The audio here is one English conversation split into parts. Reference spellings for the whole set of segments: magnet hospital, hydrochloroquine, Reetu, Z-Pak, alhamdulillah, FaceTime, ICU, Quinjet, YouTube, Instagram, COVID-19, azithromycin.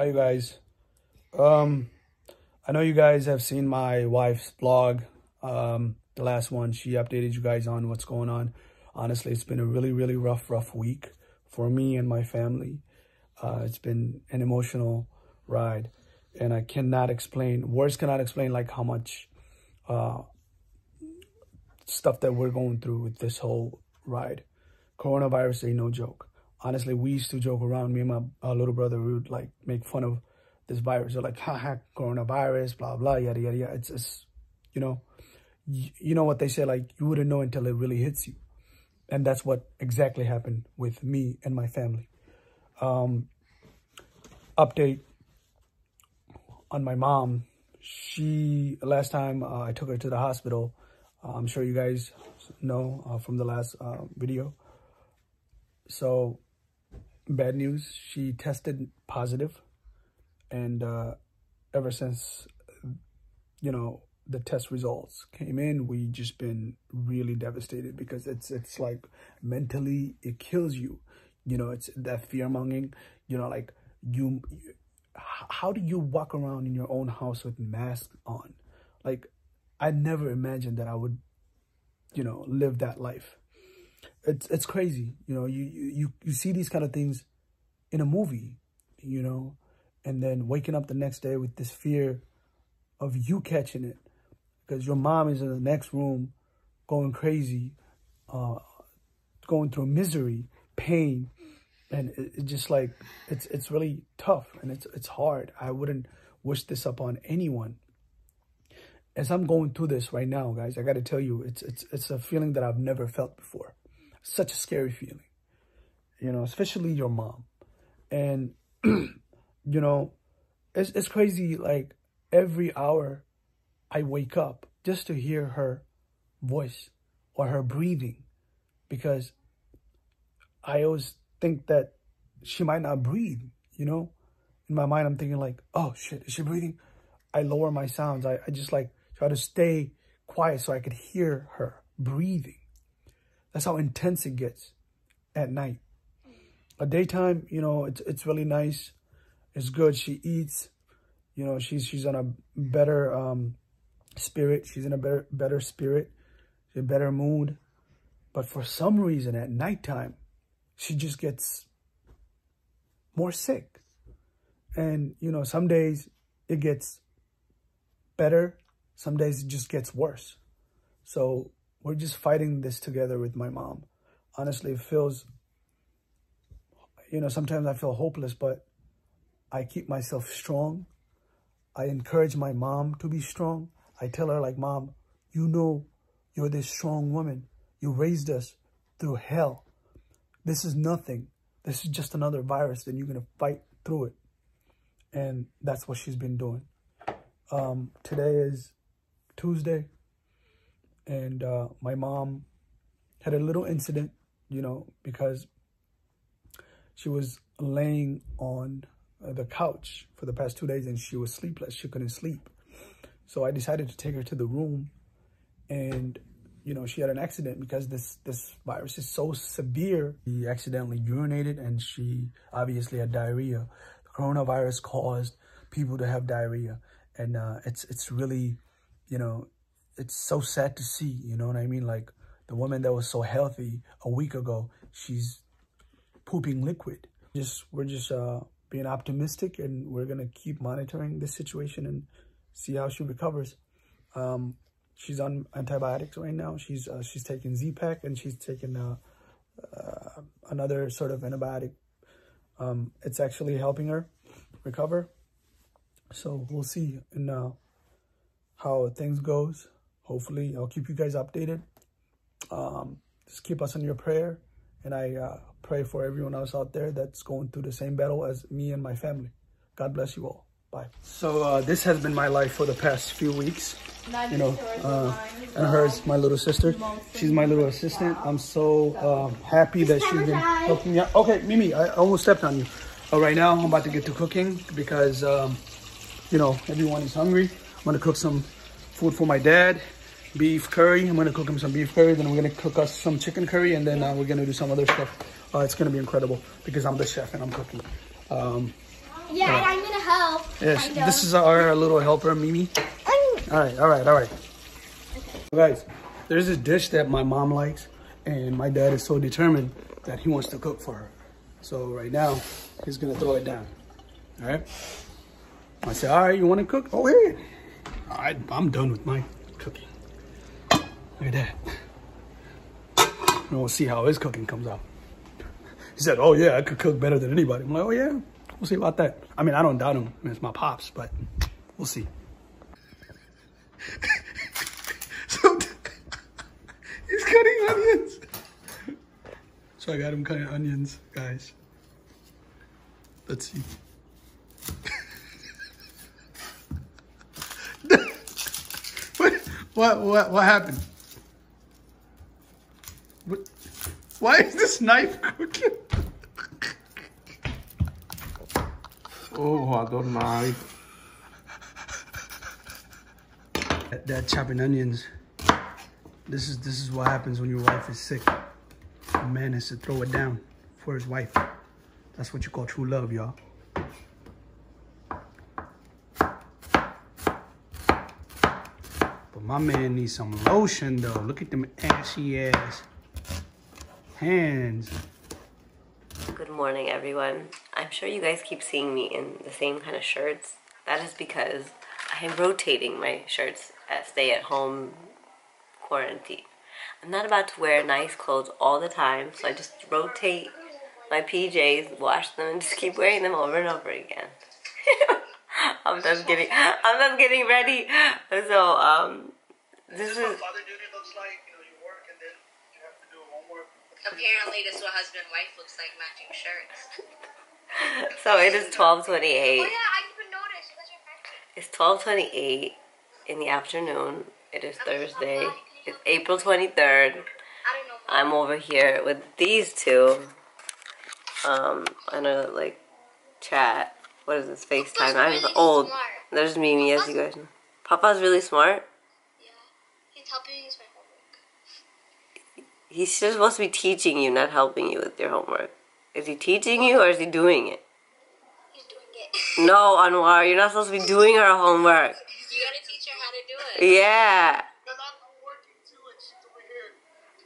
Hi you guys. I know you guys have seen my wife's blog, the last one. She updated you guys on what's going on. Honestly, it's been a really rough week for me and my family. It's been an emotional ride, and I cannot explain, words cannot explain like how much stuff that we're going through with this whole ride. Coronavirus ain't no joke. Honestly, we used to joke around, me and my little brother, we would like make fun of this virus. They're like, haha, coronavirus, blah, blah, yada, yada, yada. It's you know, what they say, like, you wouldn't know until it really hits you. And that's what exactly happened with me and my family. Update on my mom. She, last time I took her to the hospital, I'm sure you guys know from the last video. So bad news, she tested positive, and ever since, you know, the test results came in, we just been really devastated, because it's like mentally it kills you. You know, it's that fear mongering, you know, like how do you walk around in your own house with masks on? Like, I never imagined that I would, you know, live that life. It's crazy. You know, you see these kind of things in a movie, you know, and then waking up the next day with this fear of you catching it because your mom is in the next room going crazy, going through misery, pain. And it just like, it's really tough, and it's hard. I wouldn't wish this upon anyone. As I'm going through this right now, guys, I got to tell you, it's a feeling that I've never felt before. Such a scary feeling, you know, especially your mom. And, you know, it's crazy. Like, every hour I wake up just to hear her voice or her breathing, because I always think that she might not breathe, you know. In my mind, I'm thinking like, oh, shit, is she breathing? I lower my sounds. I just like try to stay quiet so I could hear her breathing. That's how intense it gets at night. At daytime, you know, it's really nice. It's good. She eats. You know, she's on a better spirit. She's in a better spirit. She's in a better mood. But for some reason, at nighttime, she just gets more sick. And, you know, some days it gets better. Some days it just gets worse. So we're just fighting this together with my mom. Honestly, it feels, you know, sometimes I feel hopeless, but I keep myself strong. I encourage my mom to be strong. I tell her like, Mom, you know, you're this strong woman. You raised us through hell. This is nothing. This is just another virus, and you're going to fight through it. And that's what she's been doing. Today is Tuesday. And my mom had a little incident, you know, because she was laying on the couch for the past 2 days, and she was sleepless. She couldn't sleep. So I decided to take her to the room, and, you know, she had an accident, because this virus is so severe. She accidentally urinated, and she obviously had diarrhea. The coronavirus caused people to have diarrhea. And it's really, you know, it's so sad to see, you know what I mean? Like, the woman that was so healthy a week ago, she's pooping liquid. We're just being optimistic, and we're going to keep monitoring this situation and see how she recovers. She's on antibiotics right now. She's taking Z-Pak, and she's taking another sort of antibiotic. It's actually helping her recover. So we'll see how things goes. Hopefully, I'll keep you guys updated. Just keep us in your prayer. And I pray for everyone else out there that's going through the same battle as me and my family. God bless you all. Bye. So this has been my life for the past few weeks. You know, and hers, my little sister. She's my little assistant. I'm so happy that she's been helping me out. Okay, Mimi, I almost stepped on you. Right now, I'm about to get to cooking, because, you know, everyone is hungry. I'm going to cook some food for my dad. Beef curry. I'm going to cook him some beef curry. Then we're going to cook us some chicken curry. And then we're going to do some other stuff. It's going to be incredible, because I'm the chef and I'm cooking. Yeah, and I'm gonna help. Yes, this is our little helper, Mimi. All right. Okay. Guys, there's this dish that my mom likes, and my dad is so determined that he wants to cook for her. So right now, he's gonna throw it down. All right. I say, all right, you wanna cook? Oh, hey. All right, I'm done with my cooking. Look at that. And we'll see how his cooking comes out. He said, oh yeah, I could cook better than anybody. I'm like, oh yeah, we'll see about that. I mean, I don't doubt him. I mean, it's my pops, but we'll see. So, he's cutting onions. So I got him cutting onions, guys. Let's see. What happened? What? Why is this knife crooked? Oh, I got my. That chopping onions. This is what happens when your wife is sick. A man has to throw it down for his wife. That's what you call true love, y'all. But my man needs some lotion, though. Look at them ashy ass hands. Good morning, everyone. I'm sure you guys keep seeing me in the same kind of shirts. That is because I am rotating my shirts at stay-at-home quarantine. I'm not about to wear nice clothes all the time, so I just rotate my PJs, wash them, and just keep wearing them over and over again. I'm just getting ready. So this is what father duty looks like. You know, you work and then you have to do homework. Apparently, this is what husband and wife looks like, matching shirts. So it is 12:28. Oh yeah, I even noticed. It's 12:28 in the afternoon. It is Thursday. It's April 23rd. I'm over here with these two. I know, like, chat. What is this? FaceTime. I'm old. There's Mimi, as you guys know. Papa's really smart. Yeah, he's helping me with my homework. He's just supposed to be teaching you, not helping you with your homework. Is he teaching you or is he doing it? He's doing it. No, Anwar, you're not supposed to be doing her homework. You gotta teach her how to do it. Yeah.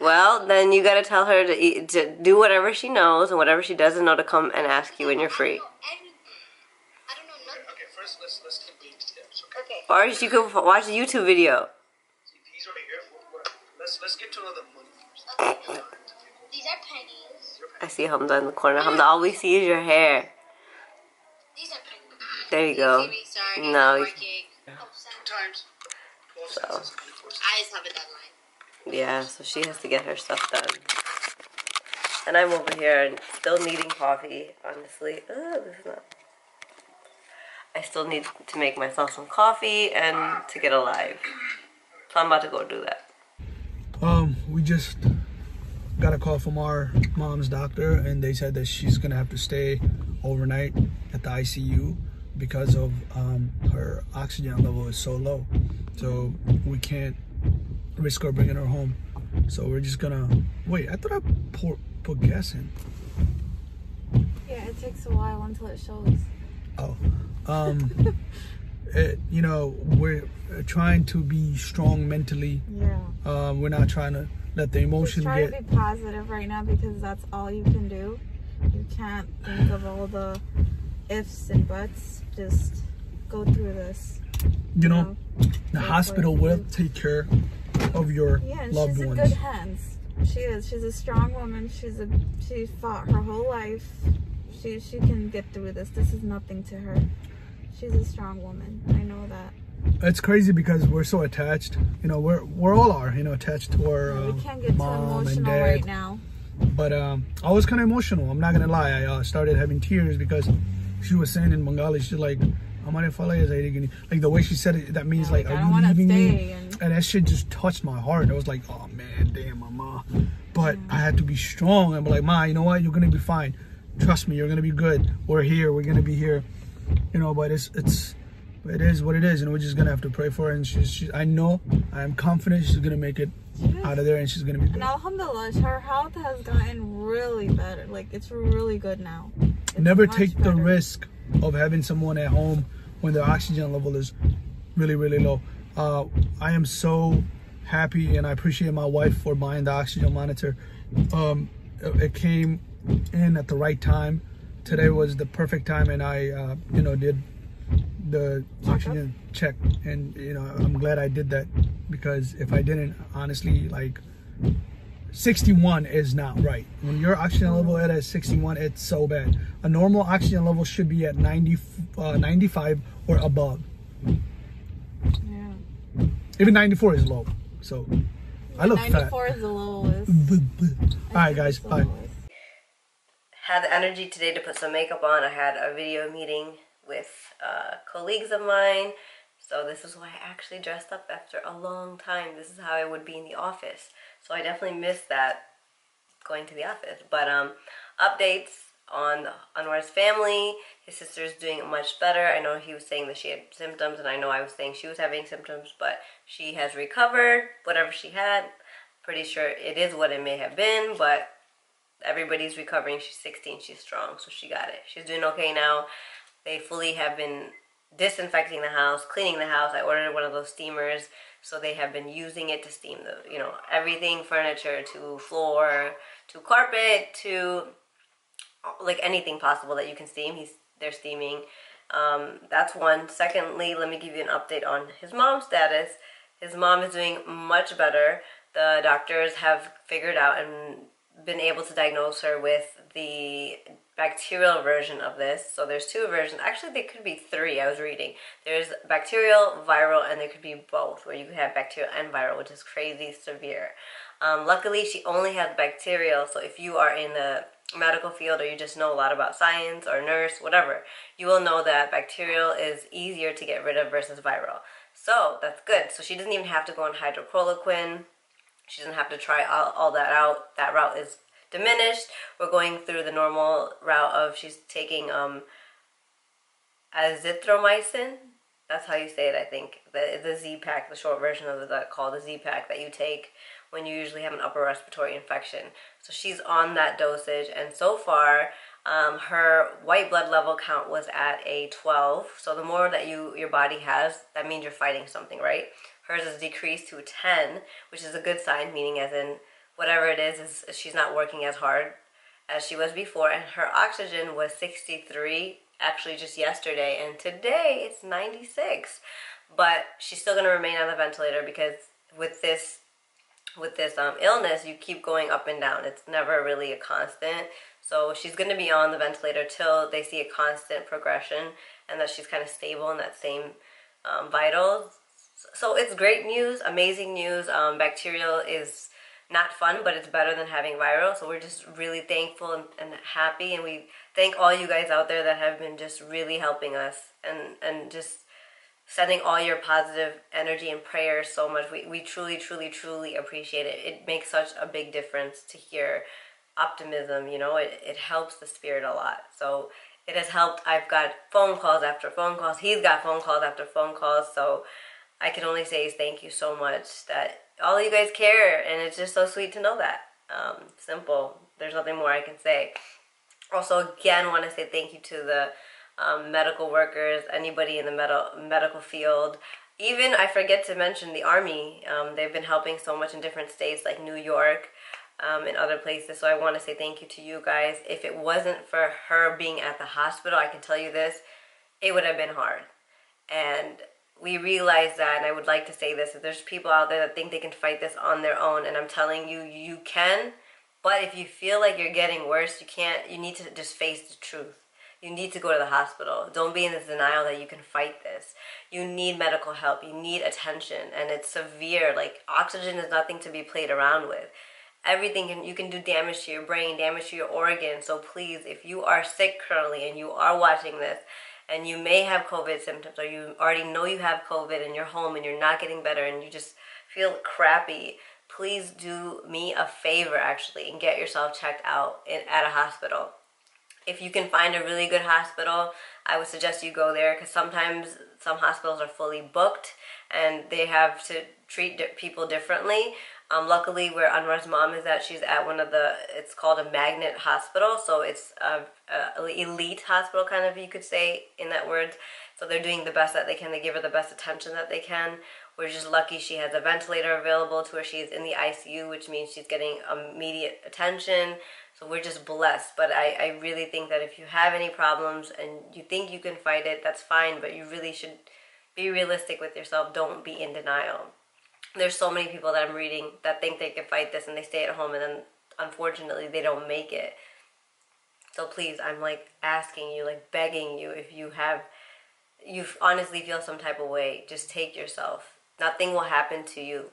Well, then you gotta tell her to do whatever she knows and whatever she doesn't know to come and ask you when you're free. I don't know nothing. Okay, first let's take baby steps, okay? Or you could watch a YouTube video. These are here for work. Let's get to another one first. Okay. These are pennies. I see Hamza in the corner. Hamza, all we see is your hair. These are pennies. There you go. Sorry, no. 2 times. So. I just have a deadline. Yeah, so she has to get her stuff done. And I'm over here and still needing coffee, honestly. Ugh, this is not... I still need to make myself some coffee and to get alive. So I'm about to go do that. We just got a call from our mom's doctor, and they said that she's going to have to stay overnight at the ICU because of her oxygen level is so low. So we can't risk her bringing her home, so we're just gonna wait. I thought I put gas in. Yeah, it takes a while until it shows. Oh, you know, we're trying to be strong mentally. Yeah. We're not trying to let the emotion just try to be positive right now, because that's all you can do. You can't think of all the ifs and buts. Just go through this. You know, the hospital will take care of your loved ones. Yeah, she's in good hands. She is. She's a strong woman. She fought her whole life. She can get through this. This is nothing to her. She's a strong woman. I know that. It's crazy because we're so attached. You know, we all are attached to our mom and dad. We can't get too emotional right now. But I was kind of emotional. I'm not gonna lie. I started having tears because she was saying in Bengali, she's like, like the way she said it, that means like, are you leaving me? And that shit just touched my heart. I was like, oh man, damn, my mom. But I had to be strong. I'm like, ma, you know what? You're gonna be fine. Trust me, you're gonna be good. We're here. We're gonna be here. You know, but it is what it is, and we're just gonna have to pray for her. And I know, I am confident she's gonna make it out of there, and she's gonna be good. And alhamdulillah, her health has gotten really better. Like, it's really good now. Never take the risk of having someone at home when their oxygen level is really, really low. I am so happy and I appreciate my wife for buying the oxygen monitor. It came in at the right time. Today was the perfect time, and I you know, did the oxygen check, and you know, I'm glad I did that, because if I didn't, honestly, like 61 is not right. When your oxygen level at a 61, it's so bad. A normal oxygen level should be at 95 or above. Yeah. Even 94 is low. So I look 94 fat. Is the lowest. All right, guys, bye. Had the energy today to put some makeup on. I had a video meeting with colleagues of mine. So this is why I actually dressed up after a long time. This is how I would be in the office. So I definitely missed that, going to the office. But updates on Anwar's family. His sister's doing much better. I know he was saying that she had symptoms, and I know I was saying she was having symptoms, but she has recovered whatever she had. Pretty sure it is what it may have been, but everybody's recovering. She's 16. She's strong, so she got it. She's doing okay now. They fully have been disinfecting the house, cleaning the house. I ordered one of those steamers, so they have been using it to steam the, you know, everything, furniture to floor to carpet to like anything possible that you can steam. They're steaming. That's one. Secondly, let me give you an update on his mom's status. His mom is doing much better. The doctors have figured out and been able to diagnose her with the bacterial version of this. So there's two versions. Actually, there could be three. I was reading. There's bacterial, viral, and there could be both, where you could have bacterial and viral, which is crazy severe. Luckily, she only has bacterial. So if you are in the medical field, or you just know a lot about science or nurse, whatever, you will know that bacterial is easier to get rid of versus viral. So that's good. So she doesn't even have to go on hydrochloroquine. She doesn't have to try all that out. That route is diminished. We're going through the normal route of she's taking azithromycin. That's how you say it, I think. The Z-Pak, the short version of that, called the Z-Pak, that you take when you usually have an upper respiratory infection. So she's on that dosage, and so far her white blood level count was at a 12. So the more that your body has, that means you're fighting something, right? Hers is decreased to 10, which is a good sign, meaning as in whatever it is she's not working as hard as she was before. And her oxygen was 63, actually, just yesterday, and today it's 96. But she's still going to remain on the ventilator, because with this illness, you keep going up and down. It's never really a constant. So she's going to be on the ventilator till they see a constant progression and that she's kind of stable in that same vital. So it's great news, amazing news. Bacterial is not fun, but it's better than having viral. So we're just really thankful and happy, and we thank all you guys out there that have been just really helping us and just sending all your positive energy and prayers so much. We truly, truly, truly appreciate it. It makes such a big difference to hear optimism, you know. It helps the spirit a lot. So it has helped. I've got phone calls after phone calls. He's got phone calls after phone calls. So I can only say is thank you so much that all of you guys care, and it's just so sweet to know that. Simple. There's nothing more I can say. Also, again, want to say thank you to the medical workers, anybody in the medical field. Even, I forget to mention, the Army. They've been helping so much in different states like New York and other places. So I want to say thank you to you guys. If it wasn't for her being at the hospital, I can tell you this, it would have been hard. And we realize that, and I would like to say this, that there's people out there that think they can fight this on their own, and I'm telling you, you can. But if you feel like you're getting worse, you can't. You need to just face the truth. You need to go to the hospital. Don't be in this denial that you can fight this. You need medical help. You need attention, and it's severe. Like, oxygen is nothing to be played around with. Everything you can do damage to your brain, damage to your organs. So please, if you are sick currently and you are watching this, and you may have COVID symptoms, or you already know you have COVID and you're home and you're not getting better and you just feel crappy, please do me a favor, actually, and get yourself checked out at a hospital. If you can find a really good hospital, I would suggest you go there, because sometimes some hospitals are fully booked and they have to treat people differently. Luckily, where Anwar's mom is at, she's at one of the, it's called a magnet hospital. So it's an elite hospital, kind of, you could say, in that word. So they're doing the best that they can. They give her the best attention that they can. We're just lucky she has a ventilator available to her. She's in the ICU, which means she's getting immediate attention. So we're just blessed. But I really think that if you have any problems and you think you can fight it, that's fine. But you really should be realistic with yourself. Don't be in denial. There's so many people that I'm reading that think they can fight this and they stay at home and then unfortunately they don't make it. So please, I'm like asking you, like begging you, if you honestly feel some type of way, just take yourself. Nothing will happen to you.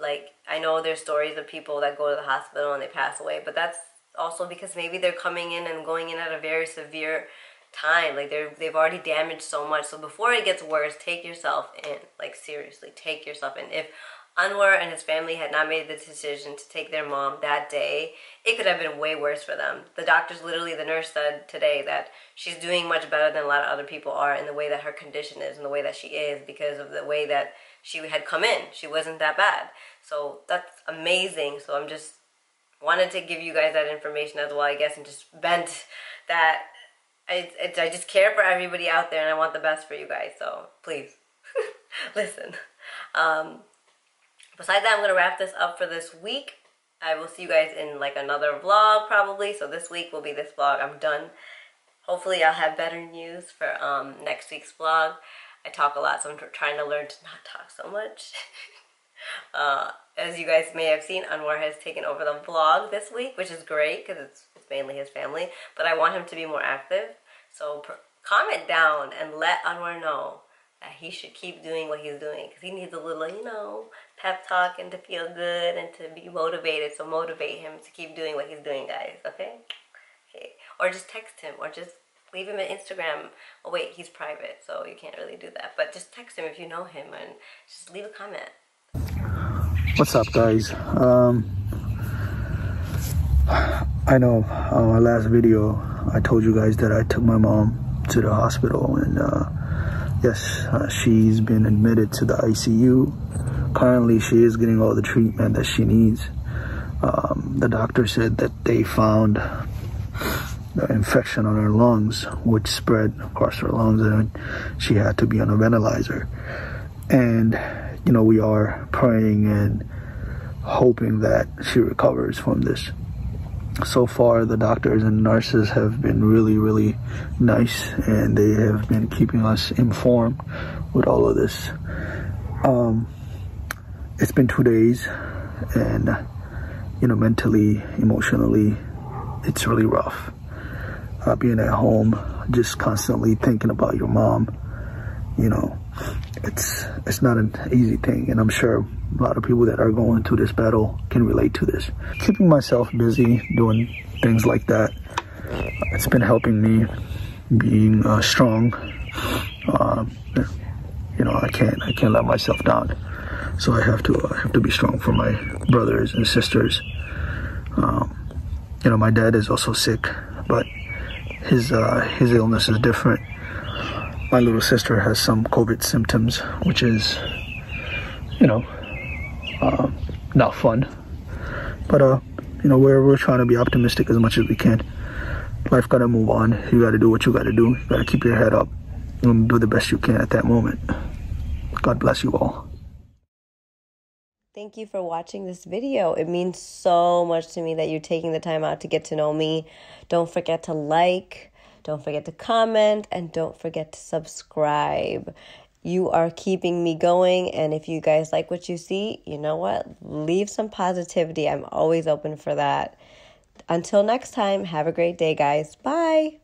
Like, I know there's stories of people that go to the hospital and they pass away, but that's also because maybe they're coming in and going in at a very severe time. Like, they've already damaged so much. So before it gets worse, take yourself in. Like, seriously, take yourself in. If Anwar and his family had not made the decision to take their mom that day, it could have been way worse for them. The doctors, literally, the nurse said today that she's doing much better than a lot of other people are in the way that her condition is and the way that she is because of the way that she had come in. She wasn't that bad. So that's amazing. So I'm just wanted to give you guys that information as well, I guess, and just vent that I just care for everybody out there and I want the best for you guys. So please, listen. Besides that, I'm going to wrap this up for this week. I will see you guys in like another vlog probably. So this week will be this vlog. I'm done. Hopefully I'll have better news for next week's vlog. I talk a lot, so I'm trying to learn to not talk so much. As you guys may have seen, Anwar has taken over the vlog this week, which is great because it's mainly his family. But I want him to be more active. So comment down and let Anwar know that he should keep doing what he's doing because he needs a little, you know, pep talk and to feel good and to be motivated. So motivate him to keep doing what he's doing, guys. Okay. Or just text him or just leave him an Instagram. Oh wait, he's private, so you can't really do that. But just text him if you know him and just leave a comment. What's up, guys? I know on my last video I told you guys that I took my mom to the hospital, and yes, she's been admitted to the ICU. Currently she is getting all the treatment that she needs. The doctor said that they found the infection on her lungs, which spread across her lungs, and she had to be on a ventilator. And you know, we are praying and hoping that she recovers from this. So far, the doctors and nurses have been really, really nice, and they have been keeping us informed with all of this. It's been 2 days, and you know, mentally, emotionally, it's really rough. Being at home, just constantly thinking about your mom, you know, it's not an easy thing, and I'm sure a lot of people that are going through this battle can relate to this. Keeping myself busy doing things like that, it's been helping me being strong. You know, I can't let myself down, so I have to be strong for my brothers and sisters. You know, my dad is also sick, but his illness is different. My little sister has some COVID symptoms, which is, you know, not fun. But, you know, we're trying to be optimistic as much as we can. Life got to move on. You got to do what you got to do. You got to keep your head up and do the best you can at that moment. God bless you all. Thank you for watching this video. It means so much to me that you're taking the time out to get to know me. Don't forget to like. Don't forget to comment, and don't forget to subscribe. You are keeping me going, and if you guys like what you see, you know what? Leave some positivity. I'm always open for that. Until next time, have a great day, guys. Bye.